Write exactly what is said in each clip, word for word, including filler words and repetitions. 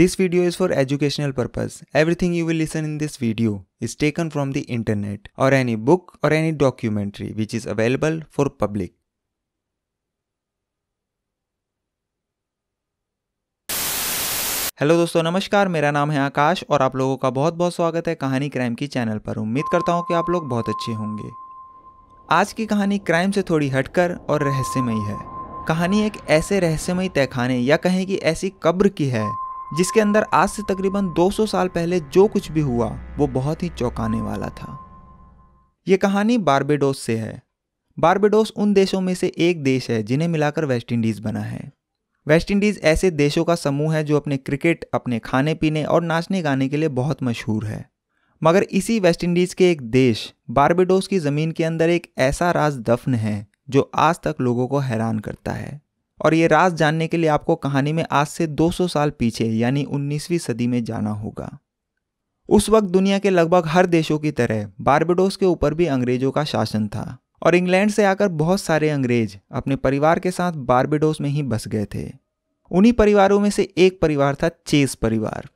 This video is for educational purpose. Everything you will listen in this video is taken from the internet or any book or any documentary which is available for public. Hello दोस्तों नमस्कार, मेरा नाम है आकाश और आप लोगों का बहुत बहुत स्वागत है कहानी क्राइम की चैनल पर। उम्मीद करता हूँ कि आप लोग बहुत अच्छे होंगे। आज की कहानी क्राइम से थोड़ी हटकर और रहस्यमयी है। कहानी एक ऐसे रहस्यमयी तहखाने या कहें कि ऐसी कब्र की है जिसके अंदर आज से तकरीबन दो सौ साल पहले जो कुछ भी हुआ वो बहुत ही चौंकाने वाला था। ये कहानी बारबेडोस से है। बारबेडोस उन देशों में से एक देश है जिन्हें मिलाकर वेस्ट इंडीज़ बना है। वेस्ट इंडीज़ ऐसे देशों का समूह है जो अपने क्रिकेट, अपने खाने पीने और नाचने गाने के लिए बहुत मशहूर है। मगर इसी वेस्ट इंडीज़ के एक देश बारबेडोस की ज़मीन के अंदर एक ऐसा राज दफन है जो आज तक लोगों को हैरान करता है। और ये राज जानने के लिए आपको कहानी में आज से दो सौ साल पीछे यानी उन्नीसवीं सदी में जाना होगा। उस वक्त दुनिया के लगभग हर देशों की तरह बारबेडोस के ऊपर भी अंग्रेजों का शासन था और इंग्लैंड से आकर बहुत सारे अंग्रेज अपने परिवार के साथ बारबेडोस में ही बस गए थे। उन्हीं परिवारों में से एक परिवार था चेस परिवार।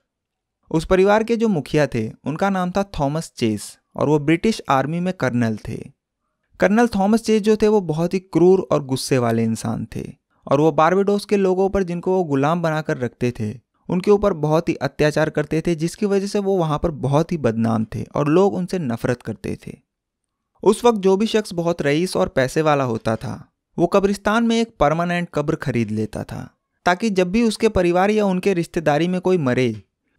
उस परिवार के जो मुखिया थे उनका नाम था थॉमस चेस और वो ब्रिटिश आर्मी में कर्नल थे। कर्नल थॉमस चेस जो थे वो बहुत ही क्रूर और गुस्से वाले इंसान थे और वो बारबेडोस के लोगों पर, जिनको वो गुलाम बनाकर रखते थे, उनके ऊपर बहुत ही अत्याचार करते थे, जिसकी वजह से वो वहाँ पर बहुत ही बदनाम थे और लोग उनसे नफरत करते थे। उस वक्त जो भी शख्स बहुत रईस और पैसे वाला होता था वो कब्रिस्तान में एक परमानेंट कब्र खरीद लेता था ताकि जब भी उसके परिवार या उनके रिश्तेदारी में कोई मरे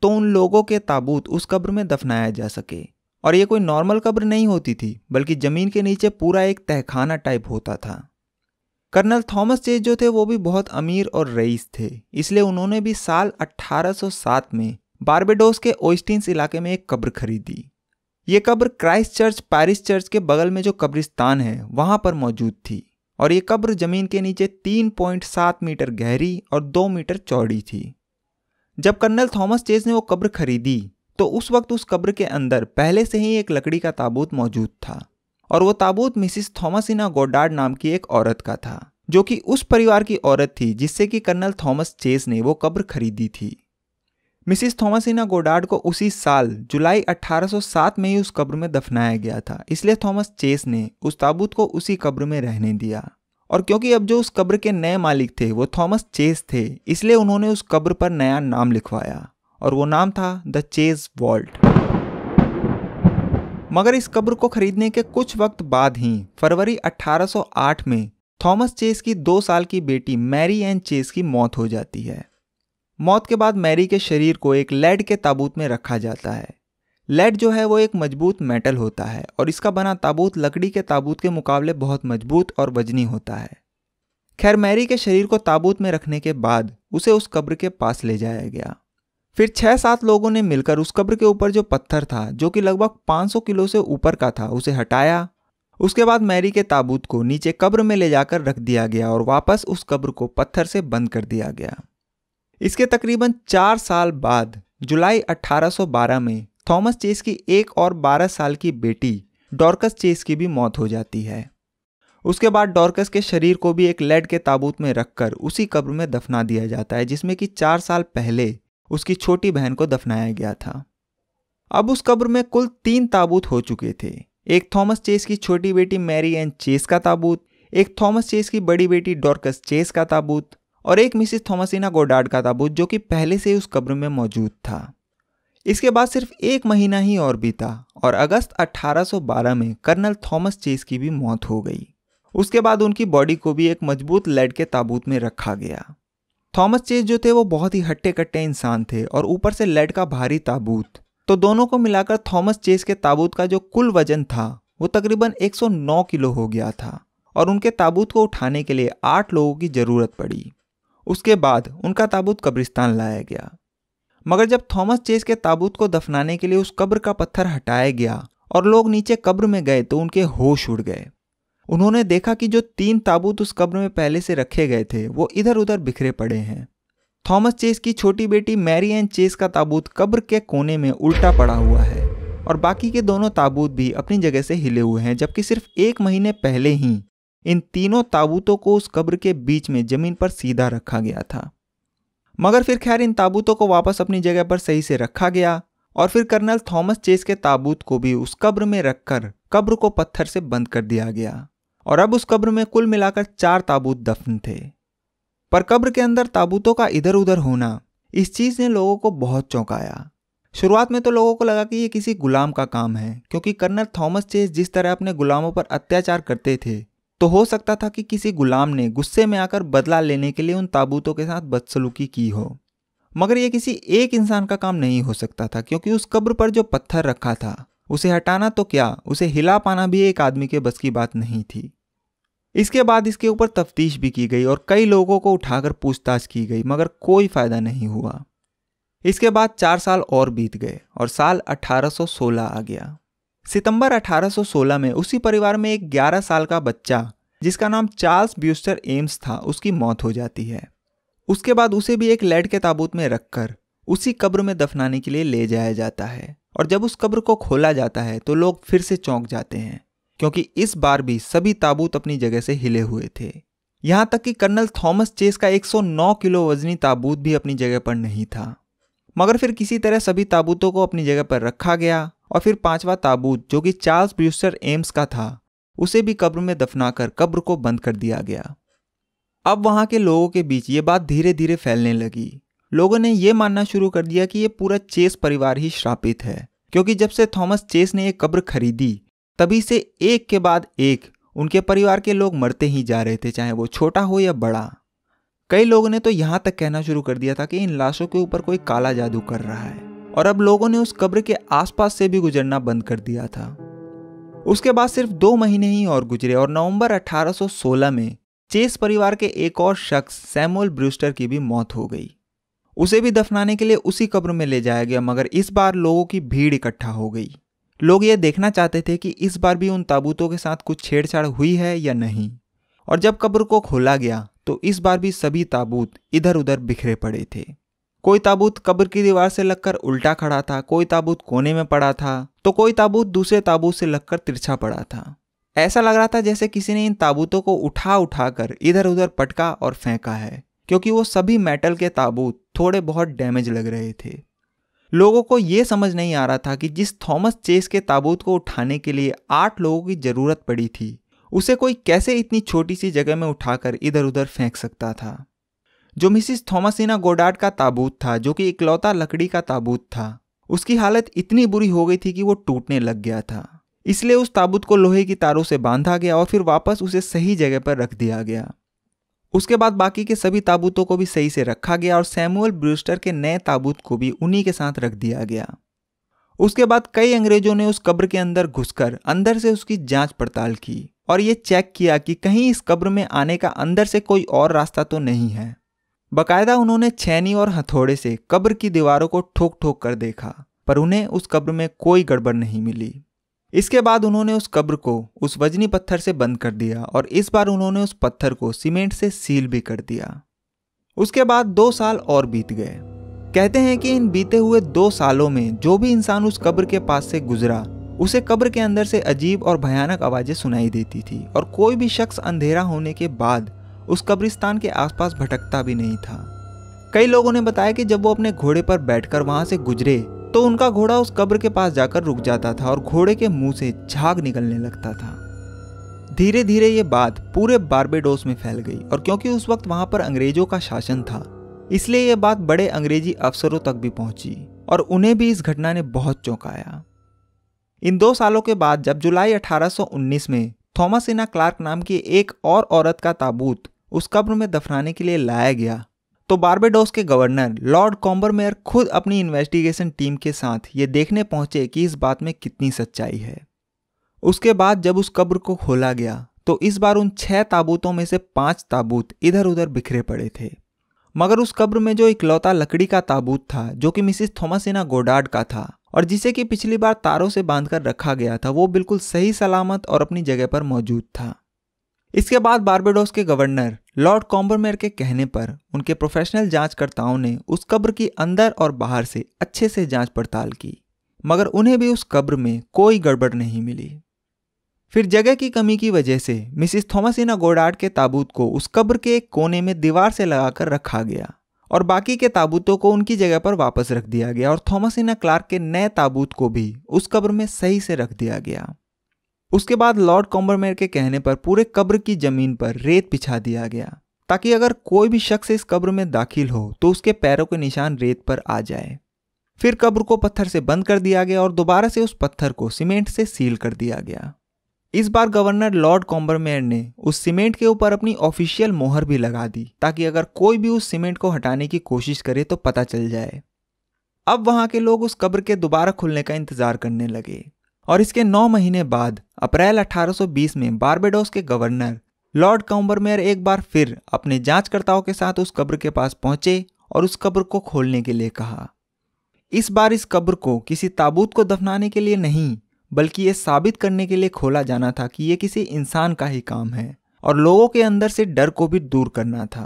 तो उन लोगों के ताबूत उस कब्र में दफनाया जा सके। और ये कोई नॉर्मल कब्र नहीं होती थी बल्कि ज़मीन के नीचे पूरा एक तहखाना टाइप होता था। कर्नल थॉमस चेस जो थे वो भी बहुत अमीर और रईस थे, इसलिए उन्होंने भी साल अठारह सौ सात में बारबेडोस के ओस्टिन्स इलाके में एक कब्र खरीदी। ये कब्र क्राइस्ट चर्च पैरिश चर्च के बगल में जो कब्रिस्तान है वहाँ पर मौजूद थी और ये कब्र ज़मीन के नीचे तीन पॉइंट सात मीटर गहरी और दो मीटर चौड़ी थी। जब कर्नल थॉमस चेस ने वो कब्र खरीदी तो उस वक्त उस कब्र के अंदर पहले से ही एक लकड़ी का ताबूत मौजूद था और वो ताबूत मिसिस थॉमासिना गोडार्ड नाम की एक औरत का था जो कि उस परिवार की औरत थी जिससे कि कर्नल थॉमस चेस ने वो कब्र खरीदी थी। मिसिस थॉमासिना गोडार्ड को उसी साल जुलाई अठारह सौ सात में ही उस कब्र में दफनाया गया था, इसलिए थॉमस चेस ने उस ताबूत को उसी कब्र में रहने दिया। और क्योंकि अब जो उस कब्र के नए मालिक थे वो थॉमस चेस थे, इसलिए उन्होंने उस कब्र पर नया नाम लिखवाया और वो नाम था द चेस वॉल्ट। मगर इस कब्र को खरीदने के कुछ वक्त बाद ही फरवरी अठारह सौ आठ में थॉमस चेस की दो साल की बेटी मैरी एन चेस की मौत हो जाती है। मौत के बाद मैरी के शरीर को एक लेड के ताबूत में रखा जाता है। लेड जो है वो एक मजबूत मेटल होता है और इसका बना ताबूत लकड़ी के ताबूत के मुकाबले बहुत मजबूत और वजनी होता है। खैर, मैरी के शरीर को ताबूत में रखने के बाद उसे उस कब्र के पास ले जाया गया। फिर छः सात लोगों ने मिलकर उस कब्र के ऊपर जो पत्थर था जो कि लगभग पाँच सौ किलो से ऊपर का था उसे हटाया। उसके बाद मैरी के ताबूत को नीचे कब्र में ले जाकर रख दिया गया और वापस उस कब्र को पत्थर से बंद कर दिया गया। इसके तकरीबन चार साल बाद जुलाई अठारह सौ बारह में थॉमस चेस की एक और बारह साल की बेटी डॉर्कस चेस की भी मौत हो जाती है। उसके बाद डॉर्कस के शरीर को भी एक लेड के ताबूत में रखकर उसी कब्र में दफना दिया जाता है जिसमें कि चार साल पहले उसकी छोटी बहन को दफनाया गया था। अब उस कब्र में कुल तीन ताबूत हो चुके थे। एक थॉमस चेस की छोटी बेटी मैरी एन चेस का ताबूत, एक थॉमस चेस की बड़ी बेटी डॉर्कस चेस का ताबूत और एक मिसिस थॉमासिना गोडार्ड का ताबूत जो कि पहले से ही उस कब्र में मौजूद था। इसके बाद सिर्फ एक महीना ही और बीता और अगस्त अठारह सौ बारह में कर्नल थॉमस चेस की भी मौत हो गई। उसके बाद उनकी बॉडी को भी एक मजबूत लेड के ताबूत में रखा गया। थॉमस चेस जो थे वो बहुत ही हट्टे कट्टे इंसान थे और ऊपर से लेड का भारी ताबूत, तो दोनों को मिलाकर थॉमस चेस के ताबूत का जो कुल वजन था वो तकरीबन एक सौ नौ किलो हो गया था और उनके ताबूत को उठाने के लिए आठ लोगों की ज़रूरत पड़ी। उसके बाद उनका ताबूत कब्रिस्तान लाया गया। मगर जब थॉमस चेस के ताबूत को दफनाने के लिए उस कब्र का पत्थर हटाया गया और लोग नीचे कब्र में गए तो उनके होश उड़ गए। उन्होंने देखा कि जो तीन ताबूत उस कब्र में पहले से रखे गए थे वो इधर उधर बिखरे पड़े हैं। थॉमस चेस की छोटी बेटी मैरी एन चेस का ताबूत कब्र के कोने में उल्टा पड़ा हुआ है और बाकी के दोनों ताबूत भी अपनी जगह से हिले हुए हैं, जबकि सिर्फ एक महीने पहले ही इन तीनों ताबूतों को उस कब्र के बीच में ज़मीन पर सीधा रखा गया था। मगर फिर खैर इन ताबूतों को वापस अपनी जगह पर सही से रखा गया और फिर कर्नल थॉमस चेस के ताबूत को भी उस कब्र में रखकर कब्र को पत्थर से बंद कर दिया गया। और अब उस कब्र में कुल मिलाकर चार ताबूत दफन थे। पर कब्र के अंदर ताबूतों का इधर उधर होना इस चीज़ ने लोगों को बहुत चौंकाया। शुरुआत में तो लोगों को लगा कि ये किसी गुलाम का काम है, क्योंकि कर्नल थॉमस चेस जिस तरह अपने गुलामों पर अत्याचार करते थे तो हो सकता था कि किसी गुलाम ने गुस्से में आकर बदला लेने के लिए उन ताबूतों के साथ बदसलूकी की हो। मगर यह किसी एक इंसान का काम नहीं हो सकता था, क्योंकि उस कब्र पर जो पत्थर रखा था उसे हटाना तो क्या, उसे हिला पाना भी एक आदमी के बस की बात नहीं थी। इसके बाद इसके ऊपर तफ्तीश भी की गई और कई लोगों को उठाकर पूछताछ की गई, मगर कोई फायदा नहीं हुआ। इसके बाद चार साल और बीत गए और साल अठारह सौ सोलह आ गया। सितंबर अठारह सौ सोलह में उसी परिवार में एक ग्यारह साल का बच्चा जिसका नाम चार्ल्स ब्रूस्टर एम्स था, उसकी मौत हो जाती है। उसके बाद उसे भी एक लेड के ताबूत में रखकर उसी कब्र में दफनाने के लिए ले जाया जाता है। और जब उस कब्र को खोला जाता है तो लोग फिर से चौंक जाते हैं, क्योंकि इस बार भी सभी ताबूत अपनी जगह से हिले हुए थे। यहां तक कि कर्नल थॉमस चेस का एक सौ नौ किलो वजनी ताबूत भी अपनी जगह पर नहीं था। मगर फिर किसी तरह सभी ताबूतों को अपनी जगह पर रखा गया और फिर पांचवा ताबूत, जो कि चार्ल्स ब्रूस्टर एम्स का था, उसे भी कब्र में दफनाकर कब्र को बंद कर दिया गया। अब वहां के लोगों के बीच ये बात धीरे धीरे फैलने लगी। लोगों ने यह मानना शुरू कर दिया कि यह पूरा चेस परिवार ही श्रापित है, क्योंकि जब से थॉमस चेस ने यह कब्र खरीदी तभी से एक के बाद एक उनके परिवार के लोग मरते ही जा रहे थे, चाहे वो छोटा हो या बड़ा। कई लोगों ने तो यहाँ तक कहना शुरू कर दिया था कि इन लाशों के ऊपर कोई काला जादू कर रहा है। और अब लोगों ने उस कब्र के आसपास से भी गुजरना बंद कर दिया था। उसके बाद सिर्फ दो महीने ही और गुजरे और नवंबर अठारह सौ सोलह में चेस परिवार के एक और शख्स सैमुअल ब्रूस्टर की भी मौत हो गई। उसे भी दफनाने के लिए उसी कब्र में ले जाया गया, मगर इस बार लोगों की भीड़ इकट्ठा हो गई। लोग ये देखना चाहते थे कि इस बार भी उन ताबूतों के साथ कुछ छेड़छाड़ हुई है या नहीं। और जब कब्र को खोला गया तो इस बार भी सभी ताबूत इधर उधर बिखरे पड़े थे। कोई ताबूत कब्र की दीवार से लगकर उल्टा खड़ा था, कोई ताबूत कोने में पड़ा था, तो कोई ताबूत दूसरे ताबूत से लगकर तिरछा पड़ा था। ऐसा लग रहा था जैसे किसी ने इन ताबूतों को उठा उठा कर इधर उधर पटका और फेंका है, क्योंकि वो सभी मेटल के ताबूत थोड़े बहुत डैमेज लग रहे थे। लोगों को ये समझ नहीं आ रहा था कि जिस थॉमस चेस के ताबूत को उठाने के लिए आठ लोगों की ज़रूरत पड़ी थी, उसे कोई कैसे इतनी छोटी सी जगह में उठाकर इधर उधर फेंक सकता था। जो मिसिस थॉमासिना गोडार्ड का ताबूत था, जो कि इकलौता लकड़ी का ताबूत था, उसकी हालत इतनी बुरी हो गई थी कि वो टूटने लग गया था। इसलिए उस ताबूत को लोहे की तारों से बांधा गया और फिर वापस उसे सही जगह पर रख दिया गया। उसके बाद बाकी के सभी ताबूतों को भी सही से रखा गया और सैमुअल ब्रूस्टर के नए ताबूत को भी उन्हीं के साथ रख दिया गया। उसके बाद कई अंग्रेजों ने उस कब्र के अंदर घुसकर अंदर से उसकी जांच पड़ताल की और ये चेक किया कि कहीं इस कब्र में आने का अंदर से कोई और रास्ता तो नहीं है। बाकायदा उन्होंने छेनी और हथौड़े से कब्र की दीवारों को ठोक ठोक कर देखा, पर उन्हें उस कब्र में कोई गड़बड़ नहीं मिली। इसके बाद उन्होंने उस कब्र को उस वजनी पत्थर से बंद कर दिया और इस बार उन्होंने उस पत्थर को सीमेंट से सील भी कर दिया। उसके बाद दो साल और बीत गए। कहते हैं कि इन बीते हुए दो सालों में जो भी इंसान उस कब्र के पास से गुजरा उसे कब्र के अंदर से अजीब और भयानक आवाज़ें सुनाई देती थी और कोई भी शख्स अंधेरा होने के बाद उस कब्रिस्तान के आसपास भटकता भी नहीं था। कई लोगों ने बताया कि जब वो अपने घोड़े पर बैठकर वहां से गुजरे तो उनका घोड़ा उस कब्र के पास जाकर रुक जाता था और घोड़े के मुंह से झाग निकलने लगता था। धीरे धीरे ये बात पूरे बारबेडोस में फैल गई और क्योंकि उस वक्त वहां पर अंग्रेजों का शासन था, इसलिए यह बात बड़े अंग्रेजी अफसरों तक भी पहुंची और उन्हें भी इस घटना ने बहुत चौंकाया। इन दो सालों के बाद जब जुलाई अठारह सौ उन्नीस में थॉमासिना क्लार्क नाम की एक और औरत का ताबूत उस कब्र में दफनाने के लिए लाया गया तो बारबेडोस के गवर्नर लॉर्ड कॉम्बरमेयर खुद अपनी इन्वेस्टिगेशन टीम के साथ ये देखने पहुंचे कि इस बात में कितनी सच्चाई है। उसके बाद जब उस कब्र को खोला गया तो इस बार उन छह ताबूतों में से पांच ताबूत इधर उधर बिखरे पड़े थे, मगर उस कब्र में जो इकलौता लकड़ी का ताबूत था, जो कि मिसिस थॉमासिना गोडार्ड का था और जिसे कि पिछली बार तारों से बांधकर रखा गया था, वो बिल्कुल सही सलामत और अपनी जगह पर मौजूद था। इसके बाद बारबेडोस के गवर्नर लॉर्ड कॉम्बरमेयर के कहने पर उनके प्रोफेशनल जांचकर्ताओं ने उस कब्र की अंदर और बाहर से अच्छे से जांच पड़ताल की, मगर उन्हें भी उस कब्र में कोई गड़बड़ नहीं मिली। फिर जगह की कमी की वजह से मिसिस थॉमासिना गोडार्ड के ताबूत को उस कब्र के एक कोने में दीवार से लगाकर रखा गया और बाकी के ताबूतों को उनकी जगह पर वापस रख दिया गया और थॉमसिना क्लार्क के नए ताबूत को भी उस कब्र में सही से रख दिया गया। उसके बाद लॉर्ड कॉम्बरमेयर के कहने पर पूरे कब्र की जमीन पर रेत बिछा दिया गया ताकि अगर कोई भी शख्स इस कब्र में दाखिल हो तो उसके पैरों के निशान रेत पर आ जाए। फिर कब्र को पत्थर से बंद कर दिया गया और दोबारा से उस पत्थर को सीमेंट से सील कर दिया गया। इस बार गवर्नर लॉर्ड कॉम्बरमेयर ने उस सीमेंट के ऊपर अपनी ऑफिशियल मोहर भी लगा दी ताकि अगर कोई भी उस सीमेंट को हटाने की कोशिश करे तो पता चल जाए। अब वहां के लोग उस कब्र के दोबारा खुलने का इंतजार करने लगे और इसके नौ महीने बाद अप्रैल अठारह सौ बीस में बारबेडोस के गवर्नर लॉर्ड कॉम्बरमेयर एक बार फिर अपने जांचकर्ताओं के साथ उस कब्र के पास पहुंचे और उस कब्र को खोलने के लिए कहा। इस बार इस कब्र को किसी ताबूत को दफनाने के लिए नहीं बल्कि ये साबित करने के लिए खोला जाना था कि ये किसी इंसान का ही काम है और लोगों के अंदर से डर को भी दूर करना था।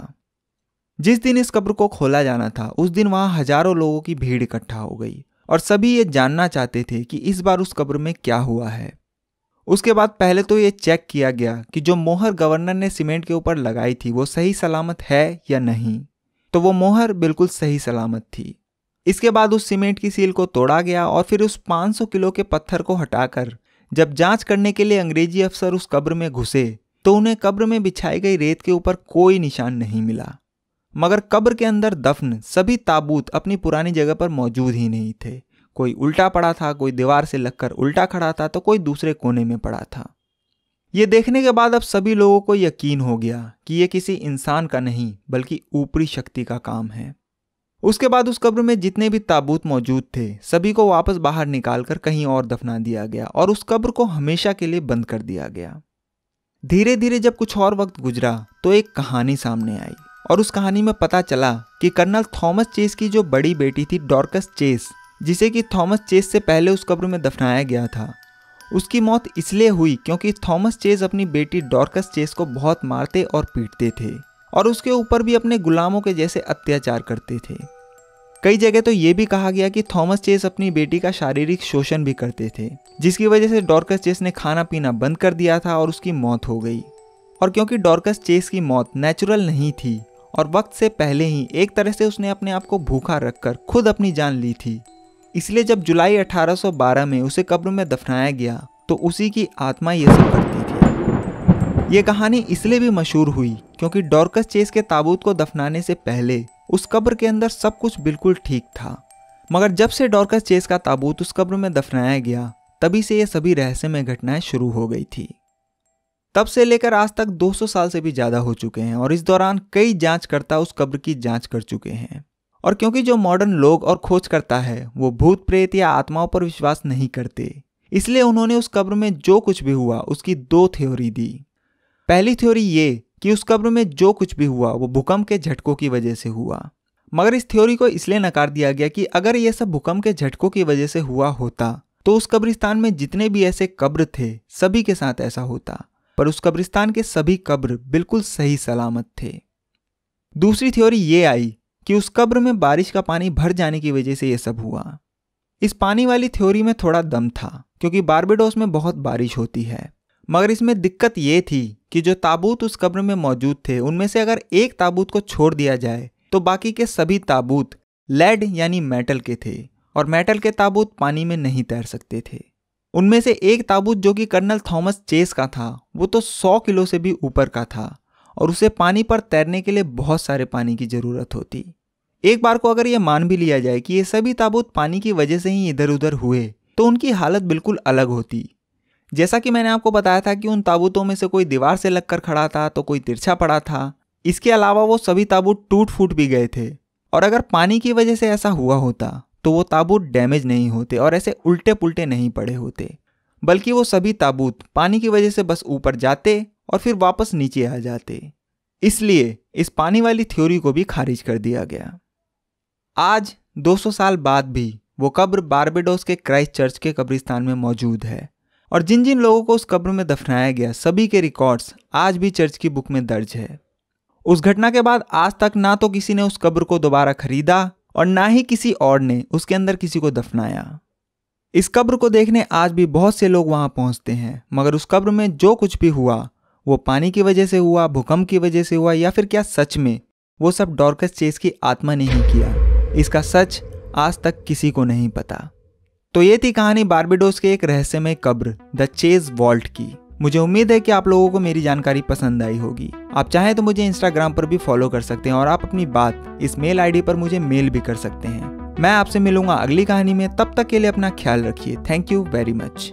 जिस दिन इस कब्र को खोला जाना था उस दिन वहाँ हजारों लोगों की भीड़ इकट्ठा हो गई और सभी ये जानना चाहते थे कि इस बार उस कब्र में क्या हुआ है। उसके बाद पहले तो ये चेक किया गया कि जो मोहर गवर्नर ने सीमेंट के ऊपर लगाई थी वो सही सलामत है या नहीं, तो वो मोहर बिल्कुल सही सलामत थी। इसके बाद उस सीमेंट की सील को तोड़ा गया और फिर उस पाँच सौ किलो के पत्थर को हटाकर जब जांच करने के लिए अंग्रेजी अफसर उस कब्र में घुसे तो उन्हें कब्र में बिछाई गई रेत के ऊपर कोई निशान नहीं मिला, मगर कब्र के अंदर दफन सभी ताबूत अपनी पुरानी जगह पर मौजूद ही नहीं थे। कोई उल्टा पड़ा था, कोई दीवार से लगकर उल्टा खड़ा था तो कोई दूसरे कोने में पड़ा था। ये देखने के बाद अब सभी लोगों को यकीन हो गया कि ये किसी इंसान का नहीं बल्कि ऊपरी शक्ति का काम है। उसके बाद उस कब्र में जितने भी ताबूत मौजूद थे सभी को वापस बाहर निकालकर कहीं और दफना दिया गया और उस कब्र को हमेशा के लिए बंद कर दिया गया। धीरे धीरे जब कुछ और वक्त गुजरा तो एक कहानी सामने आई और उस कहानी में पता चला कि कर्नल थॉमस चेस की जो बड़ी बेटी थी डॉर्कस चेस, जिसे कि थॉमस चेस से पहले उस कब्र में दफनाया गया था, उसकी मौत इसलिए हुई क्योंकि थॉमस चेस अपनी बेटी डॉर्कस चेस को बहुत मारते और पीटते थे और उसके ऊपर भी अपने गुलामों के जैसे अत्याचार करते थे। कई जगह तो ये भी कहा गया कि थॉमस चेस अपनी बेटी का शारीरिक शोषण भी करते थे, जिसकी वजह से डॉर्कस चेस ने खाना पीना बंद कर दिया था और उसकी मौत हो गई। और क्योंकि डॉर्कस चेस की मौत नेचुरल नहीं थी और वक्त से पहले ही एक तरह से उसने अपने आप को भूखा रखकर खुद अपनी जान ली थी, इसलिए जब जुलाई अठारह सौ बारह में उसे कब्र में दफनाया गया तो उसी की आत्मा ये सब करती थी। ये कहानी इसलिए भी मशहूर हुई क्योंकि डॉर्कस चेस के ताबूत को दफनाने से पहले उस कब्र के अंदर सब कुछ बिल्कुल ठीक था, मगर जब से डॉर्कस चेस का ताबूत उस कब्र में दफनाया गया तभी से ये सभी रहस्यमय घटनाएं शुरू हो गई थी। तब से लेकर आज तक दो सौ साल से भी ज़्यादा हो चुके हैं और इस दौरान कई जांचकर्ता उस कब्र की जांच कर चुके हैं। और क्योंकि जो मॉडर्न लोग और खोजकर्ता है वो भूत प्रेत या आत्माओं पर विश्वास नहीं करते, इसलिए उन्होंने उस कब्र में जो कुछ भी हुआ उसकी दो थ्योरी दी। पहली थ्योरी ये कि उस कब्र में जो कुछ भी हुआ वो भूकंप के झटकों की वजह से हुआ, मगर इस थ्योरी को इसलिए नकार दिया गया कि अगर ये सब भूकंप के झटकों की वजह से हुआ होता तो उस कब्रिस्तान में जितने भी ऐसे कब्र थे सभी के साथ ऐसा होता, पर उस कब्रिस्तान के सभी कब्र बिल्कुल सही सलामत थे। दूसरी थ्योरी ये आई कि उस कब्र में बारिश का पानी भर जाने की वजह से ये सब हुआ। इस पानी वाली थ्योरी में थोड़ा दम था क्योंकि बारबेडोस में बहुत बारिश होती है, मगर इसमें दिक्कत ये थी कि जो ताबूत उस कब्र में मौजूद थे उनमें से अगर एक ताबूत को छोड़ दिया जाए तो बाकी के सभी ताबूत लेड यानी मेटल के थे और मेटल के ताबूत पानी में नहीं तैर सकते थे। उनमें से एक ताबूत जो कि कर्नल थॉमस चेस का था वो तो सौ किलो से भी ऊपर का था और उसे पानी पर तैरने के लिए बहुत सारे पानी की ज़रूरत होती। एक बार को अगर ये मान भी लिया जाए कि ये सभी ताबूत पानी की वजह से ही इधर उधर हुए तो उनकी हालत बिल्कुल अलग होती। जैसा कि मैंने आपको बताया था कि उन ताबूतों में से कोई दीवार से लगकर खड़ा था तो कोई तिरछा पड़ा था, इसके अलावा वो सभी ताबूत टूट फूट भी गए थे और अगर पानी की वजह से ऐसा हुआ होता तो वो ताबूत डैमेज नहीं होते और ऐसे उल्टे पुल्टे नहीं पड़े होते, बल्कि वो सभी ताबूत पानी की वजह से बस ऊपर जाते और फिर वापस नीचे आ जाते। इसलिए इस पानी वाली थ्योरी को भी खारिज कर दिया गया। आज दो सौ साल बाद भी वो कब्र बारबेडोस के क्राइस्ट चर्च के कब्रिस्तान में मौजूद है और जिन जिन लोगों को उस कब्र में दफनाया गया सभी के रिकॉर्ड्स आज भी चर्च की बुक में दर्ज है। उस घटना के बाद आज तक ना तो किसी ने उस कब्र को दोबारा खरीदा और ना ही किसी और ने उसके अंदर किसी को दफनाया। इस कब्र को देखने आज भी बहुत से लोग वहां पहुंचते हैं, मगर उस कब्र में जो कुछ भी हुआ वो पानी की वजह से हुआ, भूकंप की वजह से हुआ या फिर क्या सच में वो सब डॉर्कस चेस की आत्मा ने ही किया, इसका सच आज तक किसी को नहीं पता। तो ये थी कहानी बारबेडोस के एक रहस्यमय कब्र द चेस वॉल्ट की। मुझे उम्मीद है कि आप लोगों को मेरी जानकारी पसंद आई होगी। आप चाहें तो मुझे इंस्टाग्राम पर भी फॉलो कर सकते हैं और आप अपनी बात इस मेल आईडी पर मुझे मेल भी कर सकते हैं। मैं आपसे मिलूंगा अगली कहानी में, तब तक के लिए अपना ख्याल रखिए। Thank you very much.